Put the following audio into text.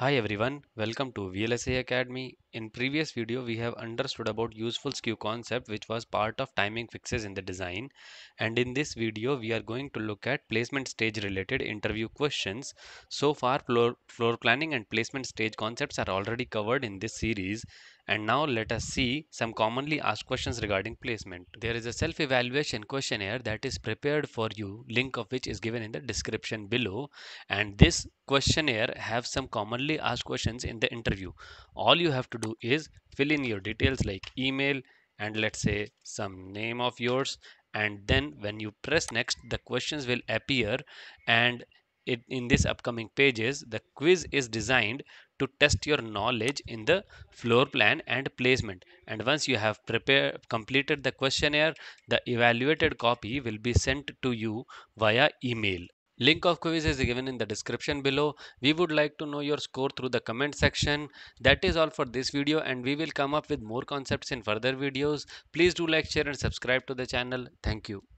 Hi everyone, welcome to VLSI Academy. In previous video we have understood about useful skew concept which was part of timing fixes in the design, and in this video we are going to look at placement stage related interview questions. So far floor planning and placement stage concepts are already covered in this series, and now let us see some commonly asked questions regarding placement. There is a self-evaluation questionnaire that is prepared for you, link of which is given in the description below, and this questionnaire have some commonly asked questions in the interview. All you have to do is fill in your details like email and let's say some name of yours, and then when you press next the questions will appear, and in this upcoming pages the quiz is designed to test your knowledge in the floor plan and placement. And once you have completed the questionnaire, the evaluated copy will be sent to you via email. Link of quiz is given in the description below. We would like to know your score through the comment section. That is all for this video, and we will come up with more concepts in further videos. Please do like, share and subscribe to the channel. Thank you.